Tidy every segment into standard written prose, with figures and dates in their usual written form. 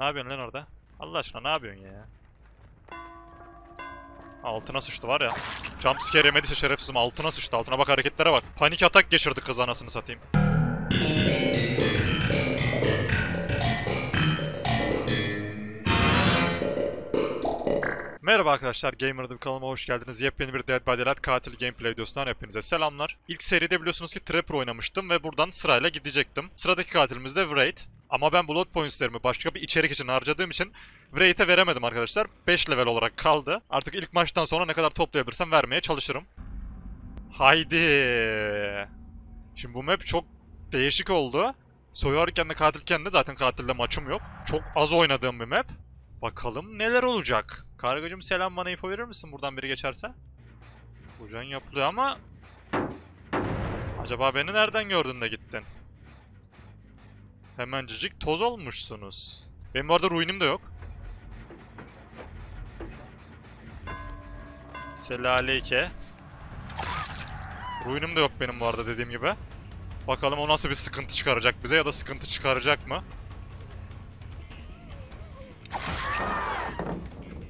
Ne yapıyorsun lan orada? Allah aşkına ne yapıyorsun ya? Altına sıçtı var ya. Jumpscare yemediyse şerefsizim. Altına sıçtı. Altına bak, hareketlere bak. Panik atak geçirdi kız, anasını satayım. Merhaba arkadaşlar, Gamerin Dibi kanalıma hoş geldiniz. Yepyeni bir Dead by Daylight katil gameplay videosundan hepinize selamlar. İlk seride biliyorsunuz ki Trapper oynamıştım ve buradan sırayla gidecektim. Sıradaki katilimiz de Wraith. Ama ben blood points'lerimi başka bir içerik için harcadığım için Wraith'e veremedim arkadaşlar. 5 level olarak kaldı. Artık ilk maçtan sonra ne kadar toplayabilirsem vermeye çalışırım. Haydi. Şimdi bu map çok değişik oldu. Soyarken de katilken de, zaten katilde maçım yok. Çok az oynadığım bir map. Bakalım neler olacak. Kargacım selam, bana info verir misin buradan biri geçerse? Kocan yapılıyor ama... Acaba beni nereden gördün de gittin? Hemencecik toz olmuşsunuz. Benim bu arada ruinim de yok. Selaleyke. Ruinim de yok benim bu arada, dediğim gibi. Bakalım o nasıl bir sıkıntı çıkaracak bize, ya da sıkıntı çıkaracak mı?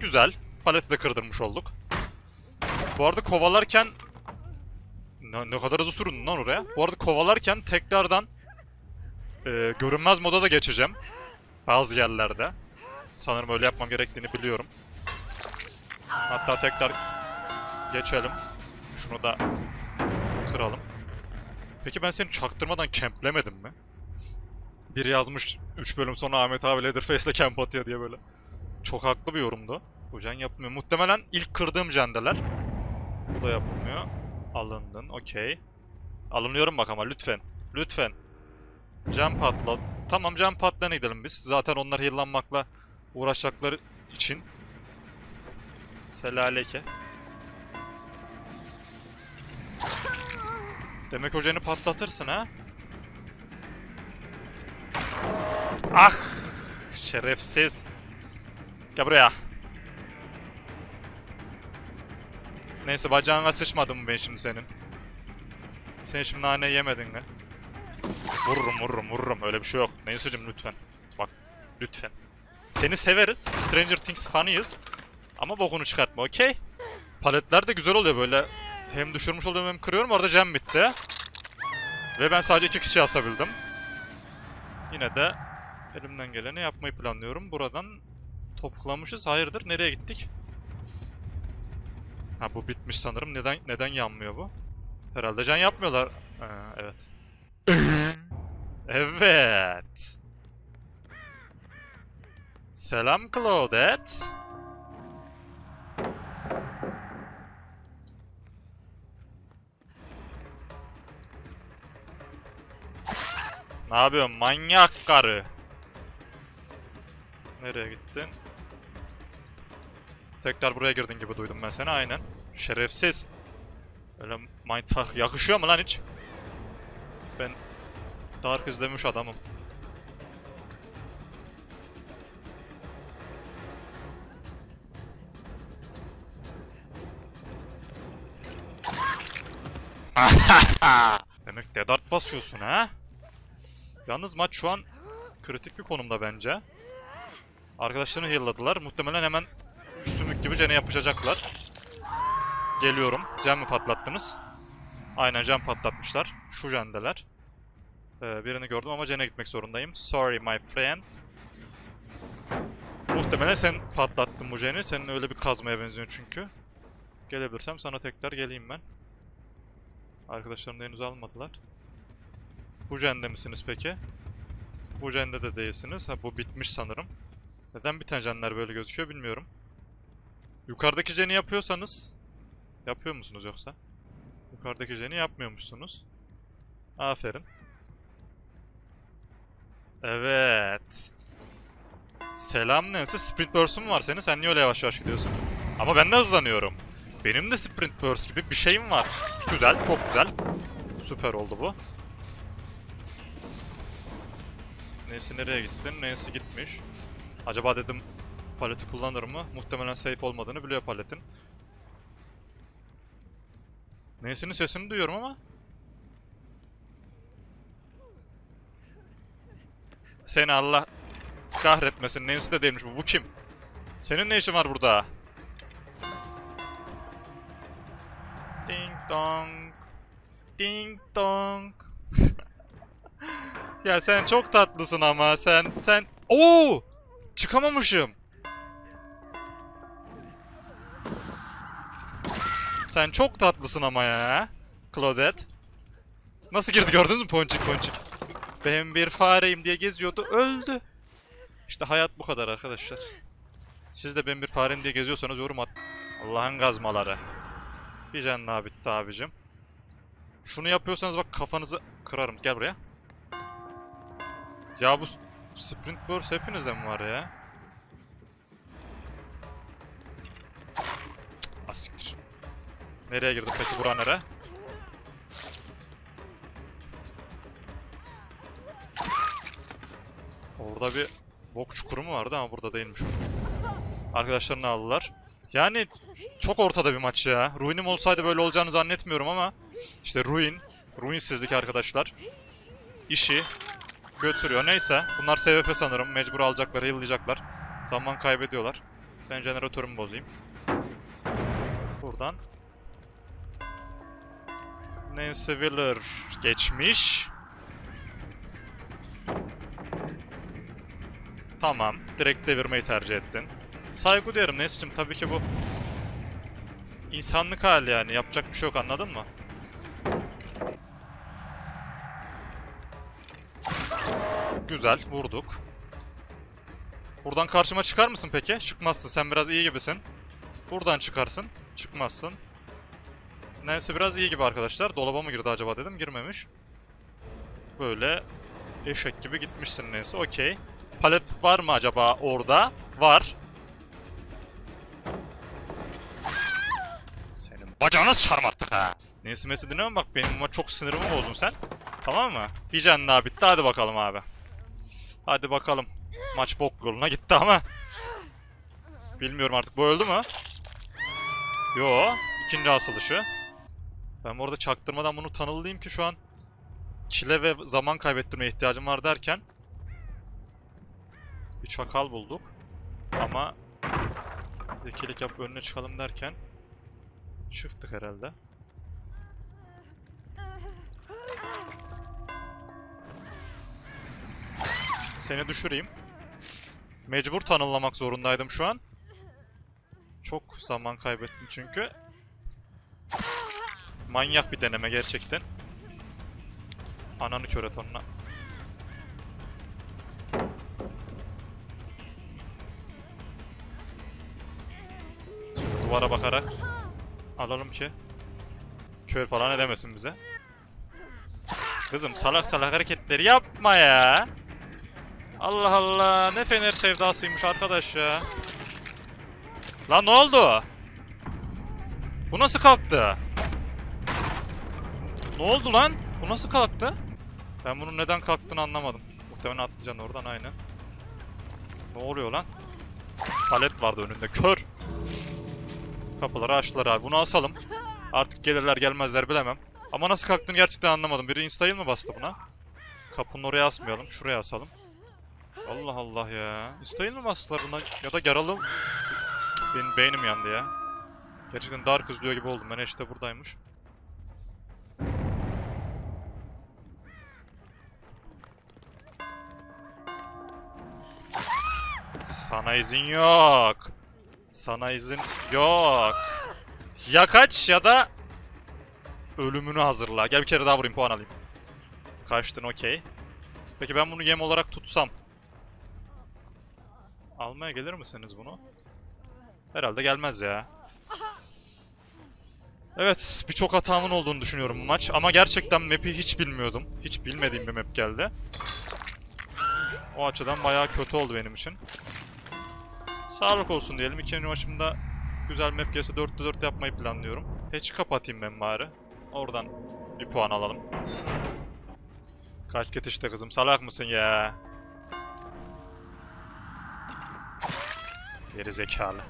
Güzel. Paleti de kırdırmış olduk. Bu arada kovalarken... Ne kadar hızlı süründün lan oraya. Bu arada kovalarken tekrardan... görünmez moda da geçeceğim. Bazı yerlerde. Sanırım öyle yapmam gerektiğini biliyorum. Hatta tekrar... Geçelim. Şunu da... Kıralım. Peki ben seni çaktırmadan camplemedim mi? Biri yazmış 3 bölüm sonra Ahmet abi Leatherface'le camp atıyor diye böyle. Çok haklı bir yorumdu. Bu can yapmıyor. Muhtemelen ilk kırdığım cendeler. Bu da yapılmıyor. Alındın. Okey. Alınıyorum bak ama lütfen. Lütfen. Can patla. Tamam, can patlayana gidelim biz. Zaten onlar heal'lanmakla uğraşacakları için. Selaleke. Demek hocanı patlatırsın ha. Ah! Şerefsiz. Gel buraya. Neyse, bacağına sıçmadım mı ben şimdi senin? Sen şimdi nane yemedin mi? Vururum. Öyle bir şey yok. Neyse'cim lütfen. Bak lütfen. Seni severiz. Stranger Things fanıyız. Ama bokunu çıkartma, okey? Paletler de güzel oluyor böyle. Hem düşürmüş oluyorum hem kırıyorum. Orada cam bitti. Ve ben sadece 2 kişi asabildim. Yine de elimden geleni yapmayı planlıyorum. Buradan... Topuklamışız. Hayırdır? Nereye gittik? Ha, bu bitmiş sanırım. Neden yanmıyor bu? Herhalde can yapmıyorlar. Ha, evet. Evet. Selam Claudette. Ne yapıyorsun manyak karı? Nereye gittin? Tekrar buraya girdin gibi duydum ben seni, aynen. Şerefsiz. Öyle mindfuck yakışıyor mu lan hiç? Ben Dark izlemiş adamım. Demek dedart basıyorsun ha? Yalnız maç şu an kritik bir konumda bence. Arkadaşlarını heal'ladılar. Muhtemelen hemen sümük gibi cene yapışacaklar. Geliyorum. Cen mi patlattınız? Aynen, cen patlatmışlar. Şu cendeler. Birini gördüm ama cene gitmek zorundayım. Sorry my friend. Muhtemelen sen patlattın bu ceni. Senin öyle bir kazmaya benziyor çünkü. Gelebilirsem sana tekrar geleyim ben. Arkadaşlarını da henüz almadılar. Bu cende misiniz peki? Bu cende de değilsiniz. Ha, bu bitmiş sanırım. Neden biten canlar böyle gözüküyor bilmiyorum. Yukarıdaki jeni yapıyorsanız... Yapıyor musunuz yoksa? Yukarıdaki jeni yapmıyormuşsunuz. Aferin. Evet. Selam Nancy. Sprint burst'un var senin. Sen niye öyle yavaş yavaş gidiyorsun? Ama ben de hızlanıyorum. Benim de sprint burst gibi bir şeyim var. Güzel, çok güzel. Süper oldu bu. Nancy nereye gittin? Nancy gitmiş. Acaba dedim paleti kullanır mı? Muhtemelen safe olmadığını biliyor paletin. Nancy'nin sesini duyuyorum ama. Seni Allah Kahretmesin. Nancy de değilmiş bu. Bu kim? Senin ne işin var burada? Ding dong. Ding dong. Ya sen çok tatlısın ama sen. Oo! Çıkamamışım. Sen çok tatlısın ama ya. Claudette. Nasıl girdi gördünüz mü? Ponçik ponçik. Ben bir fareyim diye geziyordu. Öldü. İşte hayat bu kadar arkadaşlar. Siz de ben bir fareyim diye geziyorsanız yorum at. Allah'ın gazmaları. Bir canına bitti abicim. Şunu yapıyorsanız bak kafanızı kırarım. Gel buraya. Ya bu sprint burst hepinizde mi var ya? Asiktir. Nereye girdik peki, bura nere? Orada bir bok çukuru mu vardı ama burada değilmiş. Arkadaşlarını aldılar. Yani çok ortada bir maç ya. Ruin'im olsaydı böyle olacağını zannetmiyorum ama işte ruinsizlik arkadaşlar. İşi götürüyor. Neyse. Bunlar SVF sanırım. Mecbur alacaklar, yıllayacaklar. Zaman kaybediyorlar. Ben jeneratörümü bozayım. Buradan. Nancy Wheeler geçmiş. Tamam. Direkt devirmeyi tercih ettin. Saygı duyarım Nancy'cim. Tabii ki bu insanlık hali yani. Yapacak bir şey yok, anladın mı? Güzel. Vurduk. Buradan karşıma çıkar mısın peki? Çıkmazsın. Sen biraz iyi gibisin. Buradan çıkarsın. Çıkmazsın. Nancy biraz iyi gibi arkadaşlar. Dolaba mı girdi acaba dedim. Girmemiş. Böyle eşek gibi gitmişsin Nancy. Okey. Palet var mı acaba orada? Var. Senin bacağına sıçarım artık ha. Nancy Messi dinleme bak. Benim çok sinirimi bozdun sen. Tamam mı? Bir canlı daha bitti. Hadi bakalım abi. Hadi bakalım. Maç bok yoluna gitti ama. Bilmiyorum artık. Bu öldü mü? Yo. İkinci asılışı. Ben orada çaktırmadan bunu tanılayım ki şu an çile ve zaman kaybettirmeye ihtiyacım var derken bir çakal bulduk. Ama zekilik yap önüne çıkalım derken çıktık herhalde. Seni düşüreyim. Mecbur tanımlamak zorundaydım şu an. Çok zaman kaybettim çünkü. Manyak bir deneme gerçekten. Ananı kör et onunla. Duvara bakarak alalım ki kör falan edemesin bize. Kızım salak salak hareketleri yapma ya. Allah Allah, ne fener sevdasıymış arkadaş ya. Lan ne oldu? Bu nasıl kalktı? Ne oldu lan? Bu nasıl kalktı? Ben bunun neden kalktığını anlamadım. Muhtemelen atlayacaksın oradan, aynen. Ne oluyor lan? Palet vardı önünde, kör. Kapıları açtılar abi, bunu asalım. Artık gelirler gelmezler bilemem. Ama nasıl kalktığını gerçekten anlamadım. Biri insta'yı mı bastı buna? Kapının oraya asmayalım, şuraya asalım. Allah Allah ya. İstayın mı bastılar bundan? Ya da yaralı. Benim beynim yandı ya. Gerçekten Dark üzülüyor gibi oldum. Ben işte buradaymış. Sana izin yok. Sana izin yok. Ya kaç ya da ölümünü hazırla. Gel bir kere daha vurayım, puan alayım. Kaçtın, okey. Peki ben bunu yem olarak tutsam almaya gelir misiniz bunu? Herhalde gelmez ya. Evet, birçok hatamın olduğunu düşünüyorum bu maç. Ama gerçekten map'i hiç bilmiyordum. Hiç bilmediğim bir map geldi. O açıdan bayağı kötü oldu benim için. Sağlık olsun diyelim. İkinci maçımda güzel map gelse 4'te 4 yapmayı planlıyorum. Hiç kapatayım ben bari. Oradan bir puan alalım. Kaç git işte kızım. Salak mısın ya? Geri zekalı.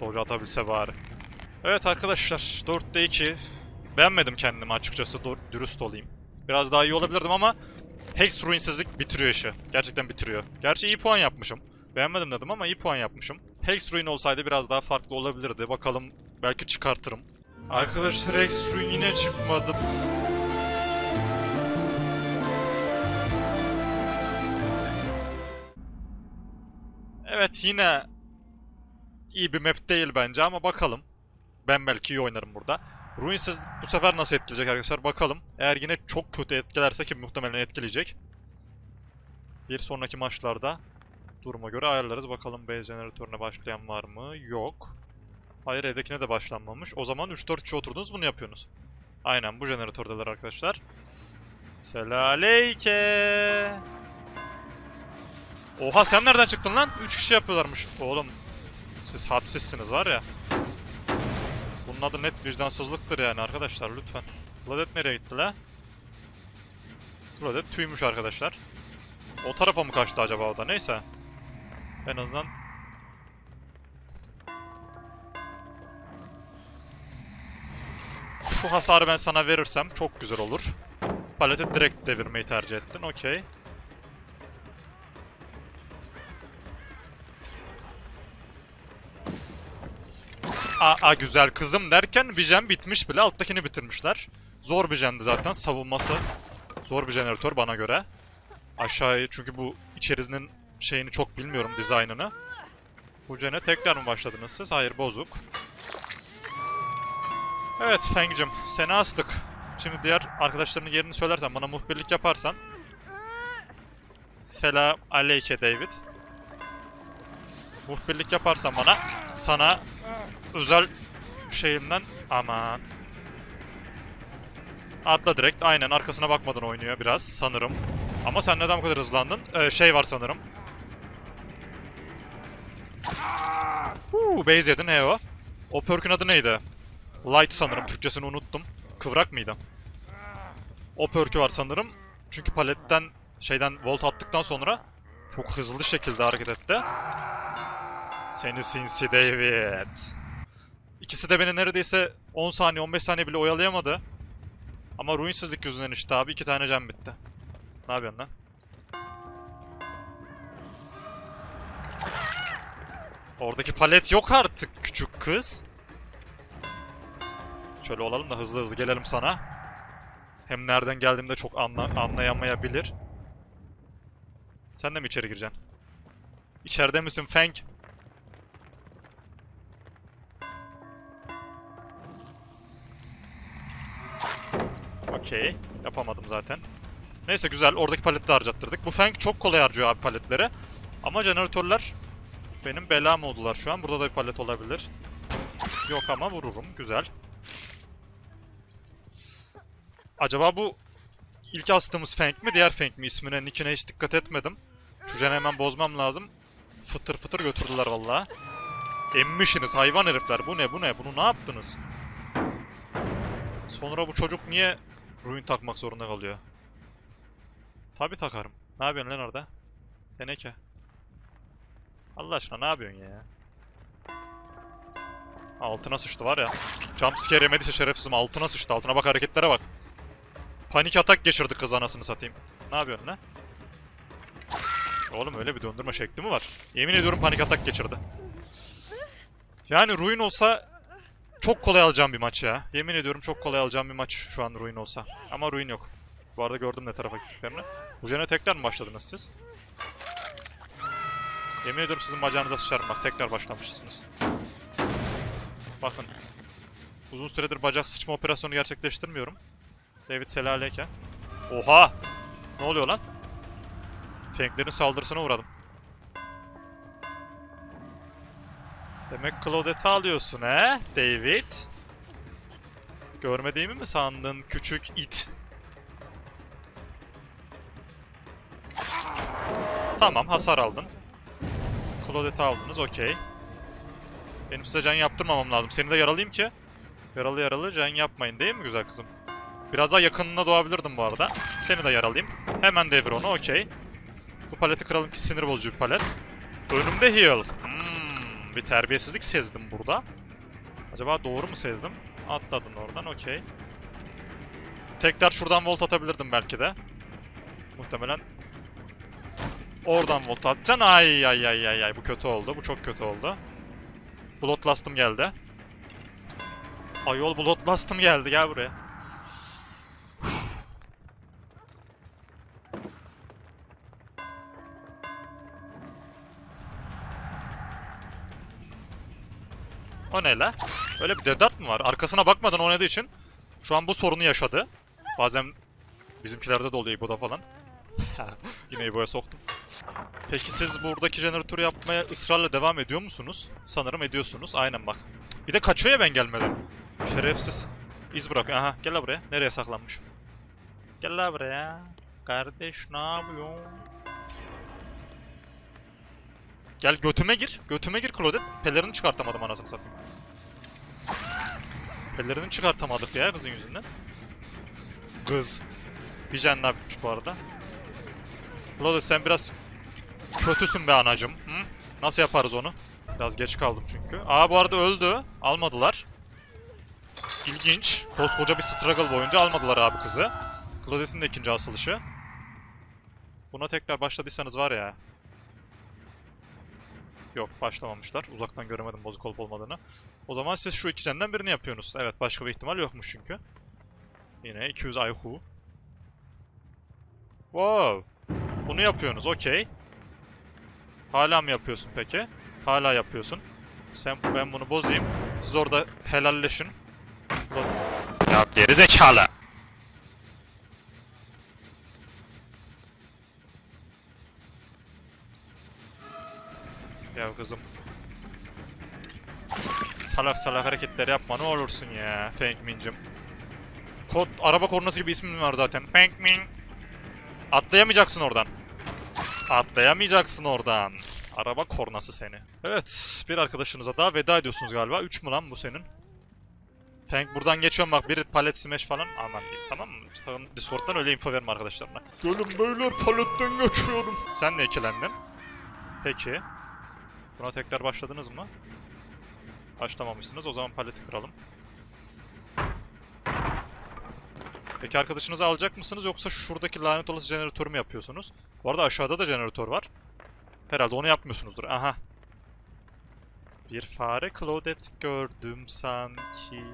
Doge atabilse bari. Evet arkadaşlar, 4'te 2. Beğenmedim kendimi açıkçası, dürüst olayım. Biraz daha iyi olabilirdim ama Hex Ruin'sizlik bitiriyor işi. Gerçekten bitiriyor. Gerçi iyi puan yapmışım. Beğenmedim dedim ama iyi puan yapmışım. Hex Ruin olsaydı biraz daha farklı olabilirdi. Bakalım belki çıkartırım. Arkadaşlar Hex Ruin yine çıkmadı. Evet yine iyi bir map değil bence ama bakalım. Ben belki iyi oynarım burada. Ruinsizlik bu sefer nasıl etkileyecek arkadaşlar bakalım. Eğer yine çok kötü etkilerse ki muhtemelen etkileyecek. Bir sonraki maçlarda duruma göre ayarlarız. Bakalım base jeneratörüne başlayan var mı? Yok. Hayır evdekine de başlanmamış. O zaman 3-4 kişi oturdunuz bunu yapıyorsunuz. Aynen bu jeneratördeler arkadaşlar. Selaleyke. Oha sen nereden çıktın lan? 3 kişi yapıyorlarmış. Oğlum siz hadsizsiniz var ya. Bunun adı net vicdansızlıktır yani arkadaşlar lütfen. Claudette nereye gitti la? Claudette tüymüş arkadaşlar. O tarafa mı kaçtı acaba o da? Neyse. En azından... Şu hasarı ben sana verirsem çok güzel olur. Paleti direkt devirmeyi tercih ettin. Okey. Aa güzel kızım derken vijen bitmiş bile. Alttakini bitirmişler. Zor vijendi zaten. Savunması zor bir jeneratör bana göre. Aşağıya çünkü bu içerisinin şeyini çok bilmiyorum dizaynını. Bu jene tekrar mı başladınız siz? Hayır bozuk. Evet Feng'cim seni astık. Şimdi diğer arkadaşlarının yerini söylersen bana muhbirlik yaparsan. Selam aleyke David. Muhbirlik yaparsan bana sana özel şeyimden aman. Atla direkt aynen arkasına bakmadan oynuyor biraz sanırım. Ama sen neden bu kadar hızlandın? Şey var sanırım. Base yedin he o. O perk'ün adı neydi? Light sanırım. Türkçesini unuttum. Kıvrak mıydı? O perk'ü var sanırım. Çünkü paletten şeyden volt attıktan sonra çok hızlı şekilde hareket etti. Seni sinsi David. İkisi de beni neredeyse 10 saniye 15 saniye bile oyalayamadı. Ama ruinsizlik yüzünden işte abi 2 tane can bitti. Ne yapıyorsun lan? Oradaki palet yok artık küçük kız. Şöyle olalım da hızlı hızlı gelelim sana. Hem nereden geldiğimde çok anlayamayabilir. Sen de mi içeri gireceksin? İçeride misin Feng? Okey. Yapamadım zaten. Neyse güzel. Oradaki paleti harcattırdık. Bu Feng çok kolay harcıyor abi paletleri. Ama jeneratörler benim belam oldular şu an. Burada da bir palet olabilir. Yok ama vururum. Güzel. Acaba bu ilk astığımız Feng mi? Diğer Feng mi? İsmine, nickine hiç dikkat etmedim. Şu jene hemen bozmam lazım. Fıtır fıtır götürdüler vallahi. Emmişsiniz hayvan herifler. Bu ne? Bu ne? Bunu ne yaptınız? Sonra bu çocuk niye ruin takmak zorunda kalıyor? Tabi takarım. Ne yapıyorsun lan orada? Teneke. Allah aşkına ne yapıyorsun ya? Altına sıçtı var ya. Jumpscare yemediyse şerefsizim. Altına sıçtı. Altına bak hareketlere bak. Panik atak geçirdi kız anasını satayım. Ne yapıyorsun lan? Oğlum öyle bir döndürme şekli mi var? Yemin ediyorum panik atak geçirdi. Yani ruin olsa çok kolay alacağım bir maç ya. Yemin ediyorum çok kolay alacağım bir maç şu an ruin olsa. Ama ruin yok. Bu arada gördüm ne tarafa gittiklerini. Bu jene tekrar mı başladınız siz? Yemin ediyorum sizin bacağınıza sıçarım bak. Tekrar başlamışsınız. Bakın. Uzun süredir bacak sıçma operasyonu gerçekleştirmiyorum. David selaleyken. Oha! Ne oluyor lan? Fenglerin saldırısına uğradım. Demek Claudette'i alıyorsun he David. Görmediğimi mi sandın küçük it? Tamam hasar aldın. Claudette'i aldınız okey. Benim size can yaptırmamam lazım. Seni de yaralayayım ki. Yaralı yaralı can yapmayın değil mi güzel kızım? Biraz daha yakınına doğabilirdim bu arada. Seni de yaralayayım. Hemen devir onu okey. Bu paleti kıralım ki sinir bozucu bir palet. Önümde heal. Bir terbiyesizlik sezdim burada. Acaba doğru mu sezdim? Atladın oradan okey. Tekrar şuradan volt atabilirdim belki de. Muhtemelen oradan volt atacaksın. Ay ay ay ay ay. Bu kötü oldu. Bu çok kötü oldu. Bloodlust'ım geldi. Ayol Bloodlust'ım geldi. Gel buraya. O ne la? Öyle bir dedart mı var? Arkasına bakmadan oynadığı için şu an bu sorunu yaşadı. Bazen bizimkilerde de oluyor İbo'da falan. Yine İbo'ya soktum. Peki siz buradaki jeneratörü yapmaya ısrarla devam ediyor musunuz? Sanırım ediyorsunuz. Aynen bak. Bir de kaçıyor ya ben gelmeden. Şerefsiz. İz bırak. Aha gel la buraya. Nereye saklanmış? Gel la buraya. Kardeş ne yapıyorsun? Gel götüme gir. Götüme gir Claudette. Pelerini çıkartamadım anasını satayım. Pelerini çıkartamadık ya kızın yüzünden. Kız. Bir canına bitmiş bu arada. Claudette sen biraz kötüsün be anacım. Hı? Nasıl yaparız onu? Biraz geç kaldım çünkü. Aa bu arada öldü. Almadılar. İlginç. Koskoca bir struggle boyunca almadılar abi kızı. Claudette'in de ikinci asılışı. Buna tekrar başladıysanız var ya. Yok başlamamışlar. Uzaktan göremedim bozuk olup olmadığını. O zaman siz şu iki cenden birini yapıyorsunuz. Evet başka bir ihtimal yokmuş çünkü. Yine 200 IQ. Wow. Bunu yapıyorsunuz okey. Hala mı yapıyorsun peki? Hala yapıyorsun. Sen ben bunu bozayım. Siz orada helalleşin. Ya gerizekalı. Ya kızım. Salak salak hareketler yapma ne olursun ya Feng Min'cim. Araba kornası gibi ismin var zaten. Feng Min. Atlayamayacaksın oradan. Atlayamayacaksın oradan. Araba kornası seni. Evet bir arkadaşınıza daha veda ediyorsunuz galiba. 3 mü lan bu senin? Feng buradan geçiyorum bak bir palet smash falan. Aman diyeyim tamam mı? Discord'dan öyle info verme arkadaşlarına. Gölüm böyle paletten geçiyorum. Sen de ikilendin. Peki. Buna tekrar başladınız mı? Başlamamışsınız. O zaman paleti kıralım. Peki arkadaşınızı alacak mısınız yoksa şuradaki lanet olası jeneratörü mü yapıyorsunuz? Bu arada aşağıda da jeneratör var. Herhalde onu yapmıyorsunuzdur. Aha. Bir fare Claudette gördüm sanki.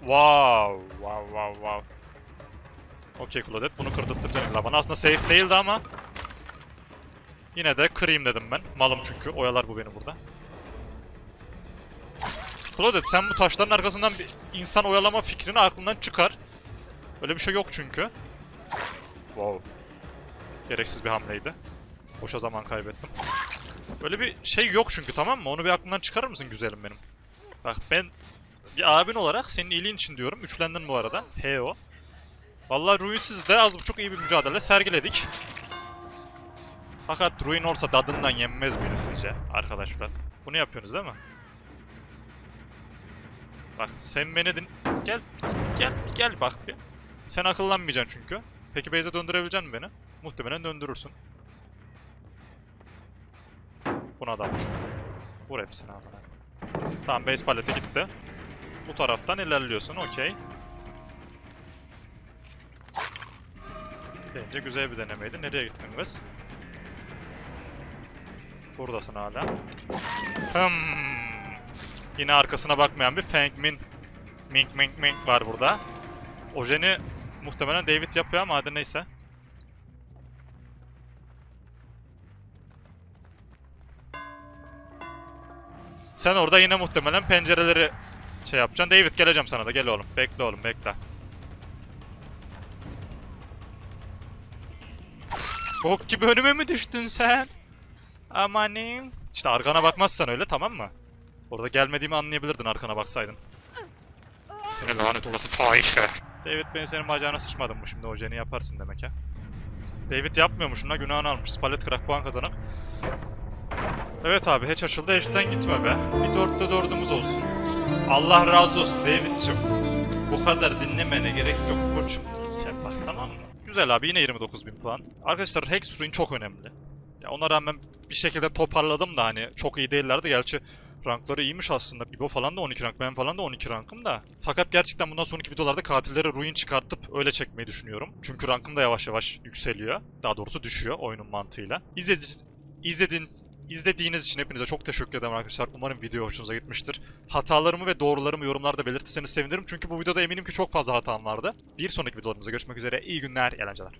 Wow. Wow wow wow. Okey Claudette bunu kırdırttıracağım bana. Aslında safe değildi ama yine de kırayım dedim ben. Malım çünkü. Oyalar bu beni burada. Claudette sen bu taşların arkasından bir insan oyalama fikrini aklından çıkar. Öyle bir şey yok çünkü. Wow. Gereksiz bir hamleydi. Boşa zaman kaybettim. Böyle bir şey yok çünkü tamam mı? Onu bir aklından çıkarır mısın güzelim benim? Bak ben bir abin olarak senin iyiliğin için diyorum. Üçlendin bu arada. Heo. Vallahi Ruin'siz de az buçuk iyi bir mücadele sergiledik. Fakat Ruin olsa dadından yenmez miydi sizce arkadaşlar? Bunu yapıyorsunuz değil mi? Bak sen beni din... Gel, gel, gel bak bir. Sen akıllanmayacaksın çünkü. Peki base'e döndürebilecek misin beni? Muhtemelen döndürürsün. Buna da vur. Vur hepsini abi. Tamam base palete gitti. Bu taraftan ilerliyorsun okey. Bence güzel bir denemeydi. Nereye gittiniz? Buradasın hala. Yine arkasına bakmayan bir Feng Min. Mink mink mink var burada. Ojeni muhtemelen David yapıyor ama hadi neyse. Sen orada yine muhtemelen pencereleri şey yapacaksın. David geleceğim sana da. Gel oğlum. Bekle oğlum bekle. Bok gibi önüme mi düştün sen? Amanim. İşte arkana bakmazsan öyle tamam mı? Orada gelmediğimi anlayabilirdin arkana baksaydın. Seni lanet olası fahişe. David ben senin bacağına sıçmadım mı şimdi hoceni yaparsın demek ha. David yapmıyormuş ona günahını almış. Palet kırak puan kazanak. Evet abi hiç açıldı hiçten gitme be. Bir dörtte dördümüz olsun. Allah razı olsun David'cim. Bu kadar dinlemene gerek yok koçum. Sen bak tamam mı? Güzel abi yine 29.000 puan. Arkadaşlar Hex Ruin çok önemli. Ya ona rağmen bir şekilde toparladım da hani çok iyi değillerdi. Gerçi Rankları iyiymiş aslında. Bibo falan da 12 rank. Ben falan da 12 rankım da. Fakat gerçekten bundan sonraki videolarda katillere ruin çıkartıp öyle çekmeyi düşünüyorum. Çünkü rankım da yavaş yavaş yükseliyor. Daha doğrusu düşüyor oyunun mantığıyla. İzlediğiniz için hepinize çok teşekkür ederim arkadaşlar. Umarım video hoşunuza gitmiştir. Hatalarımı ve doğrularımı yorumlarda belirtirseniz sevinirim. Çünkü bu videoda eminim ki çok fazla hatam vardı. Bir sonraki videolarımıza görüşmek üzere. İyi günler, eğlenceler.